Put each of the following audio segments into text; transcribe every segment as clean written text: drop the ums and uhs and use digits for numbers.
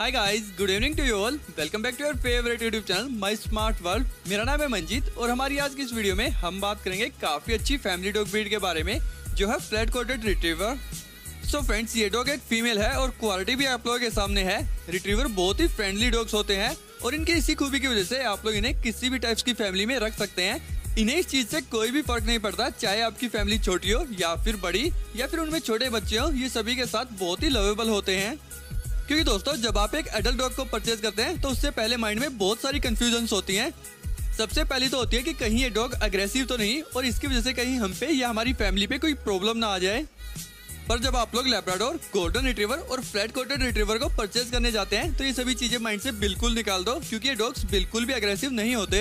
Hi guys, good evening to you all. Welcome back to your favourite YouTube channel my smart world. मेरा नाम है मंजीत और हमारी आज की इस वीडियो में हम बात करेंगे काफी अच्छी फैमिली डॉग ब्रीड के बारे में जो है flat coated retriever. So friends, ये डॉग एक फीमेल है और क्वालिटी भी आप लोगों के सामने है। रिट्रीवर बहुत ही फ्रेंडली डॉग्स होते हैं और इनके इसी खूबी की वजह से आप लोग इन्हें किसी भी टाइप्स की फैमिली में रख सकते हैं। इन्हें इस चीज से कोई भी फर्क नहीं पड़ता, चाहे आपकी फैमिली छोटी हो या फिर बड़ी या फिर उनमें छोटे बच्चे हो, ये सभी के साथ बहुत ही लवेबल होते हैं। क्योंकि दोस्तों, जब आप एक एडल्ट डॉग को परचेज करते हैं तो उससे पहले माइंड में बहुत सारी कंफ्यूजन्स होती हैं। सबसे पहली तो होती है कि कहीं ये डॉग अग्रेसिव तो नहीं और इसकी वजह से कहीं हम पे या हमारी फैमिली पे कोई प्रॉब्लम ना आ जाए। पर जब आप लोग लैब्राडोर, गोल्डन रिट्रीवर और फ्लैट कोटेड रिट्रीवर को परचेज करने जाते हैं तो ये सभी चीजें माइंड से बिल्कुल निकाल दो, क्योंकि ये डॉग्स बिल्कुल भी अग्रेसिव नहीं होते।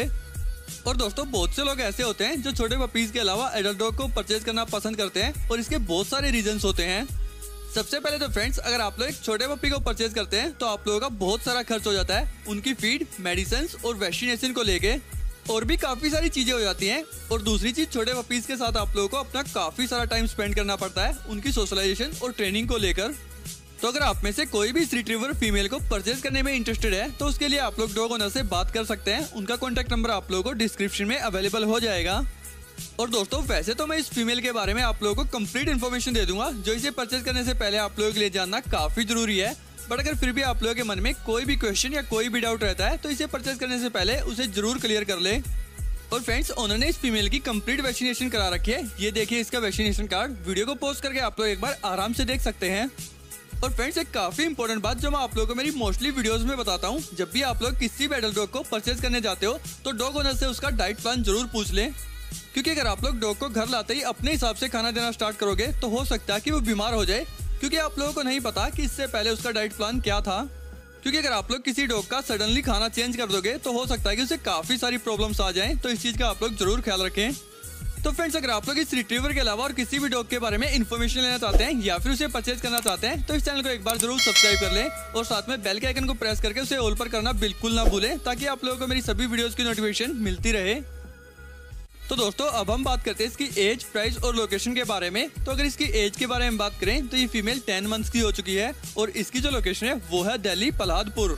और दोस्तों, बहुत से लोग ऐसे होते हैं जो छोटे पपीज के अलावा एडल्ट डॉग को परचेज करना पसंद करते हैं और इसके बहुत सारे रीजंस होते हैं। सबसे पहले तो फ्रेंड्स, अगर आप लोग एक छोटे पपी को परचेज करते हैं तो आप लोगों का बहुत सारा खर्च हो जाता है, उनकी फीड, मेडिसिन और वैक्सीनेशन को लेके और भी काफी सारी चीजें हो जाती हैं। और दूसरी चीज, छोटे पपीज के साथ आप लोगों को अपना काफी सारा टाइम स्पेंड करना पड़ता है उनकी सोशलाइजेशन और ट्रेनिंग को लेकर। तो अगर आप में से कोई भी रिट्रीवर फीमेल को परचेज करने में इंटरेस्टेड है तो उसके लिए आप लोग डॉग ओनर से बात कर सकते हैं। उनका कॉन्टेक्ट नंबर आप लोगों को डिस्क्रिप्शन में अवेलेबल हो जाएगा। और दोस्तों, वैसे तो मैं इस फीमेल के बारे में आप लोगों को कंप्लीट इन्फॉर्मेशन दे दूंगा जो इसे परचेज करने से पहले आप लोगों के लिए जानना काफी जरूरी है। बट अगर फिर भी आप लोगों के मन में कोई भी क्वेश्चन या कोई भी डाउट रहता है तो इसे परचेज करने से पहले उसे जरूर क्लियर कर ले। और फ्रेंड्स, ओनर ने इस फीमेल की कंप्लीट वैक्सीनेशन करा रखी है। ये देखिए इसका वैक्सीनेशन कार्ड, वीडियो को पोस्ट करके आप लोग एक बार आराम से देख सकते हैं। और फ्रेंड्स, एक काफी इंपॉर्टेंट बात जो मैं आप लोगों को मेरी मोस्टली वीडियोस में बताता हूँ, जब भी आप लोग किसी भी एडल्ट डॉग को परचेज करने जाते हो तो डॉग ओनर से उसका डाइट प्लान जरूर पूछ ले। क्योंकि अगर आप लोग डॉग को घर लाते ही अपने हिसाब से खाना देना स्टार्ट करोगे तो हो सकता है कि वो बीमार हो जाए, क्योंकि आप लोगों को नहीं पता कि इससे पहले उसका डाइट प्लान क्या था। क्योंकि अगर आप लोग किसी डॉग का सडनली खाना चेंज कर दोगे तो हो सकता है कि उसे काफी सारी प्रॉब्लम्स आ जाएं, तो इस चीज का आप लोग जरूर ख्याल रखें। तो फ्रेंड्स, अगर आप लोग इस रिट्रीवर के अलावा और किसी भी डॉग के बारे में इन्फॉर्मेशन लेना चाहते हैं या फिर उसे परचेज करना चाहते हैं तो इस चैनल को एक बार जरूर सब्सक्राइब कर लें और साथ में बेल के आइकन को प्रेस करके उसे ऑल पर करना बिल्कुल ना भूलें, ताकि आप लोगों को मेरी सभी वीडियोस की नोटिफिकेशन मिलती रहे। तो दोस्तों, अब हम बात करते हैं इसकी एज, प्राइस और लोकेशन के बारे में। तो अगर इसकी एज के बारे में बात करें तो ये फीमेल 10 मंथ्स की हो चुकी है और इसकी जो लोकेशन है वो है दिल्ली पल्हाद पुर।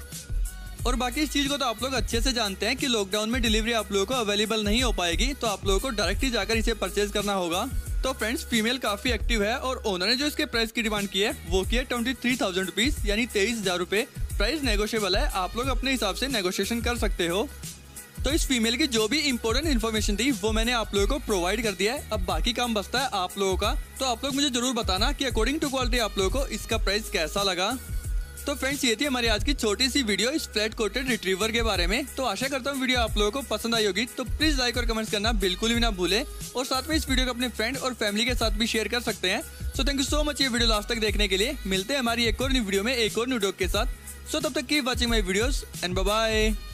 और बाकी इस चीज को तो आप लोग अच्छे से जानते हैं कि लॉकडाउन में डिलीवरी आप लोगों को अवेलेबल नहीं हो पाएगी, तो आप लोगों को डायरेक्ट ही जाकर इसे परचेज करना होगा। तो फ्रेंड्स, फीमेल काफी एक्टिव है और ओनर ने जो इसके प्राइस की डिमांड की है वो की है 23,000 रुपीज, यानी 23,000 रुपए। प्राइस नेगोशिएबल है, आप लोग अपने हिसाब से नेगोशिएशन कर सकते हो। तो इस फीमेल की जो भी इम्पोर्टेंट इन्फॉर्मेशन थी वो मैंने आप लोगों को प्रोवाइड कर दिया है। अब बाकी काम बचता है आप लोगों का, तो आप लोग मुझे जरूर बताना कि अकॉर्डिंग टू क्वालिटी आप लोगों को इसका प्राइस कैसा लगा। तो फ्रेंड्स, ये थी हमारी आज की छोटी सी वीडियो इस फ्लैट कोटेड रिट्रीवर के बारे में। तो आशा करता हूँ वीडियो आप लोगों को पसंद आई होगी, तो प्लीज लाइक और कमेंट्स करना बिल्कुल भी ना भूले और साथ में इस वीडियो को अपने फ्रेंड और फैमिली के साथ भी शेयर कर सकते हैं। So thank you so much ये वीडियो लास्ट तक देखने के लिए। मिलते हैं हमारी एक और न्यू वीडियो में एक और न्यू डॉग के साथ। सो तब तक keep watching my videos and bye bye.